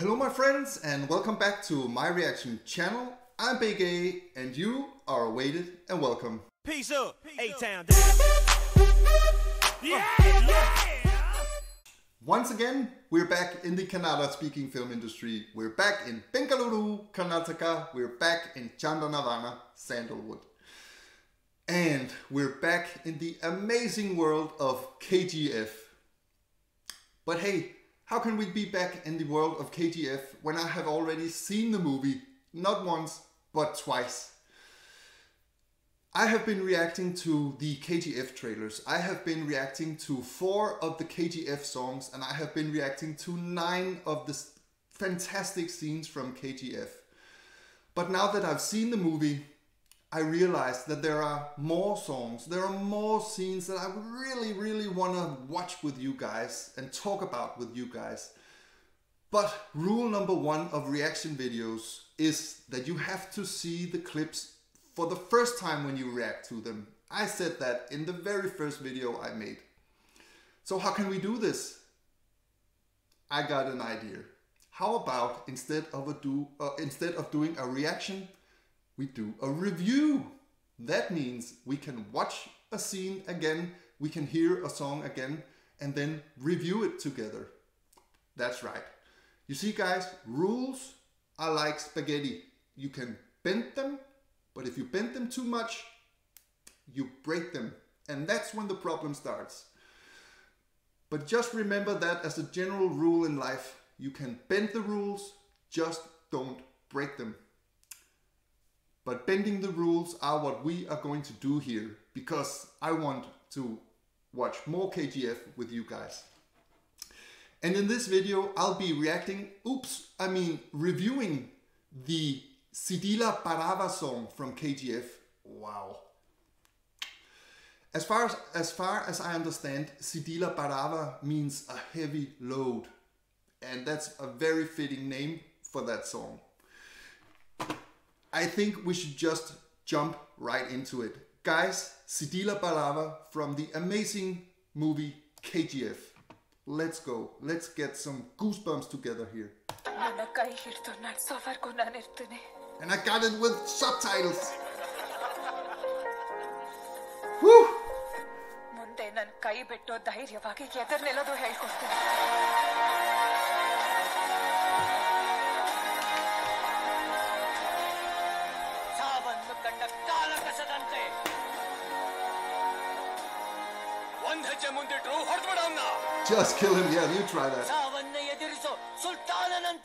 Hello my friends and welcome back to my reaction channel. I'm Big A and you are awaited and welcome. Peace up, A-Town. Yeah. Once again, we're back in the Kannada speaking film industry. We're back in Bengaluru, Karnataka. We're back in Chandanavana, Sandalwood. And we're back in the amazing world of KGF. But hey, how can we be back in the world of KGF when I have already seen the movie, not once, but twice? I have been reacting to the KGF trailers. I have been reacting to 4 of the KGF songs, and I have been reacting to 9 of the fantastic scenes from KGF. But now that I've seen the movie, I realized that there are more songs, there are more scenes that I really want to watch with you guys and talk about with you guys. But rule number 1 of reaction videos is that you have to see the clips for the first time when you react to them. I said that in the very first video I made. So how can we do this? I got an idea. How about instead of doing a reaction, we do a review. That means we can watch a scene again, we can hear a song again, and then review it together. That's right. You see guys, rules are like spaghetti. You can bend them, but if you bend them too much, you break them. And that's when the problem starts. But just remember that as a general rule in life, you can bend the rules, just don't break them. But bending the rules are what we are going to do here, because I want to watch more KGF with you guys. And in this video, I'll be reviewing the Sidila Bharava song from KGF. Wow. As far as I understand, Sidila Bharava means a heavy load. And that's a very fitting name for that song. I think we should just jump right into it. Guys, Sidila Bharava from the amazing movie KGF. Let's go. Let's get some goosebumps together here. And I got it with subtitles. Woo! Just kill him, yeah, you try that. Sultana!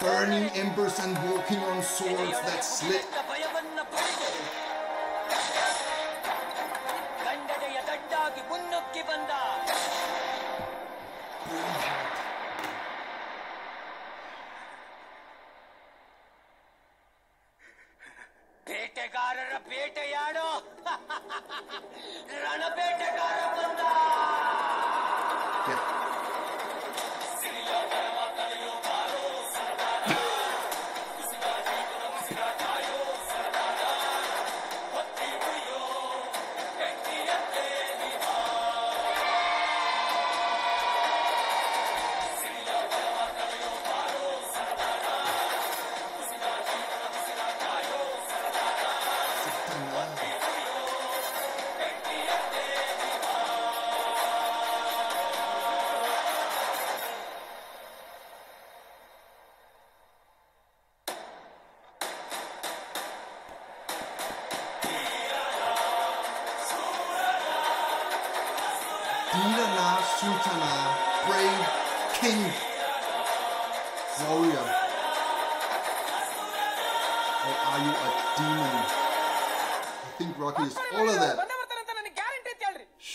Yeah. Burning embers and walking on swords that slit. Sultana, brave king, warrior, or are you a demon? I think Rocky is all of that. Shh.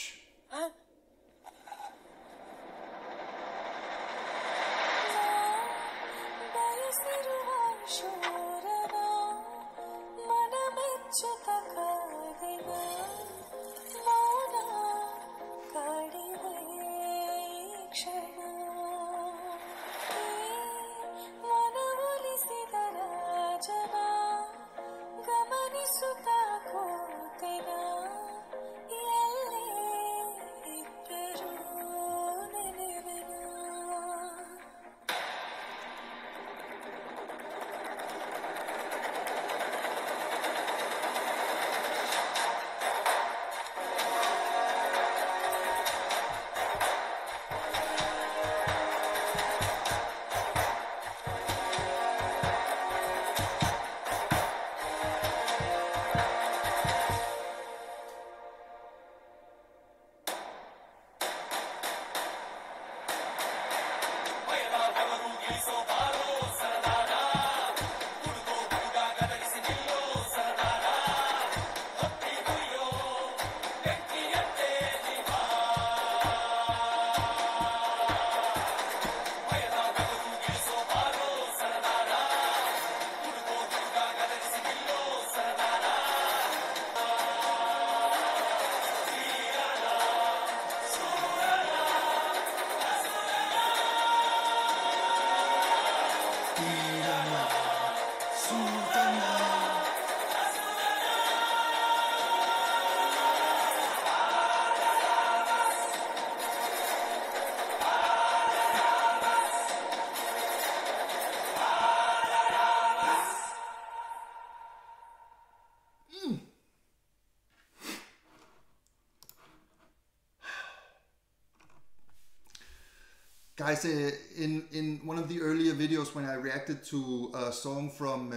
Guys, in one of the earlier videos when I reacted to a song from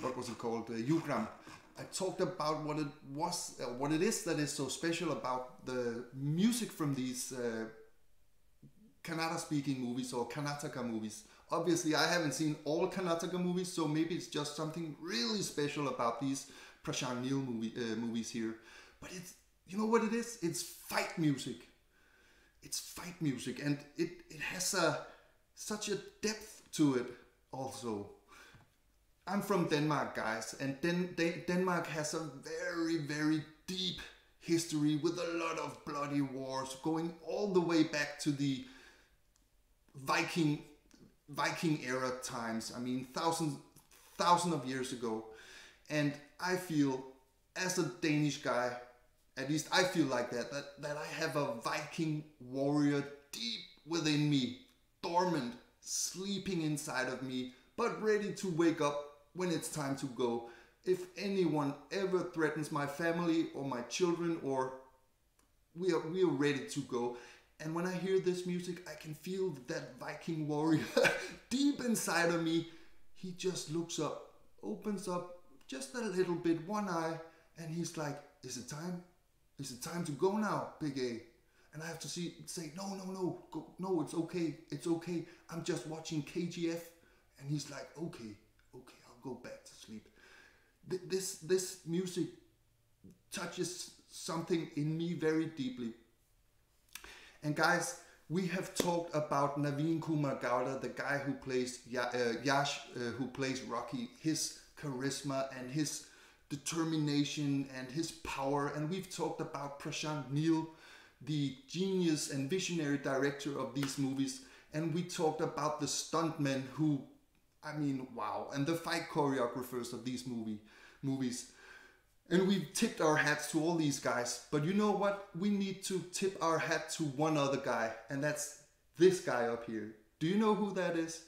what was it called, Ugram, I talked about what it was, what it is that is so special about the music from these Kannada-speaking movies or Karnataka movies. Obviously, I haven't seen all Karnataka movies, so maybe it's just something really special about these Prashant Neel movies here. But it's, you know what it is? It's fight music. It's fight music, and it has such a depth to it also. I'm from Denmark, guys, and Denmark has a very, very deep history with a lot of bloody wars going all the way back to the Viking era times. I mean, thousands of years ago. And I feel, as a Danish guy, at least I feel like that I have a Viking warrior deep within me, dormant, sleeping inside of me, but ready to wake up when it's time to go. If anyone ever threatens my family or my children, or we are ready to go. And when I hear this music, I can feel that Viking warrior deep inside of me. He just looks up, opens up just a little bit, one eye, and he's like, "Is it time? Is it time to go now, Big A?" And I have to say, "No, no, no, go, no, it's okay, it's okay. I'm just watching KGF." And he's like, "Okay, okay, I'll go back to sleep." This music touches something in me very deeply. And guys, we have talked about Naveen Kumar Gauder, the guy who plays Yash, who plays Rocky, his charisma and his determination and his power. And we've talked about Prashant Neel, the genius and visionary director of these movies. And we talked about the stuntmen who, I mean, wow, and the fight choreographers of these movies. And we've tipped our hats to all these guys. But you know what? We need to tip our hat to one other guy, and that's this guy up here. Do you know who that is?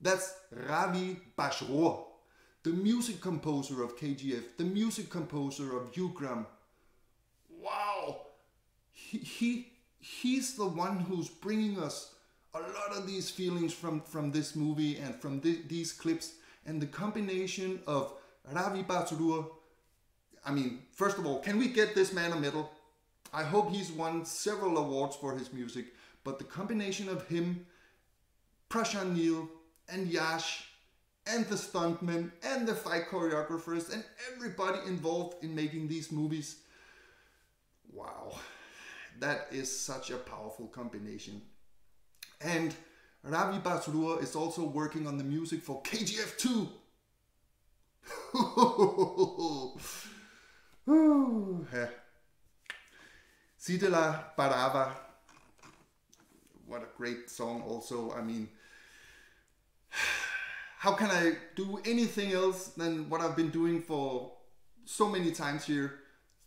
That's Ravi Basrur, the music composer of KGF, the music composer of Ugram. Wow! He's the one who's bringing us a lot of these feelings from this movie and from these clips. And the combination of Ravi Basrur, I mean, first of all, can we get this man a medal? I hope he's won several awards for his music. But the combination of him, Prashant Neel, and Yash, and the stuntmen, and the fight choreographers, and everybody involved in making these movies. Wow, that is such a powerful combination. And Ravi Basrur is also working on the music for KGF2. Sidila Bharava. What a great song also, I mean. How can I do anything else than what I've been doing for so many times here?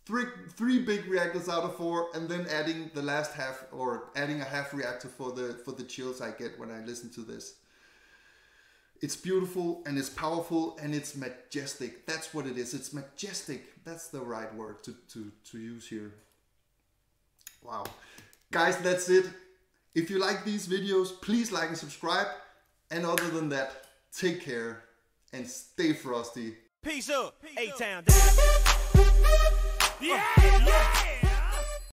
Three big reactors out of four, and then adding the last half, or adding a half reactor for the chills I get when I listen to this. It's beautiful, and it's powerful, and it's majestic. That's what it is. It's majestic. That's the right word to use here. Wow. Guys, that's it. If you like these videos, please like and subscribe. And other than that, take care and stay frosty. Peace up, A-Town. Yeah, yeah.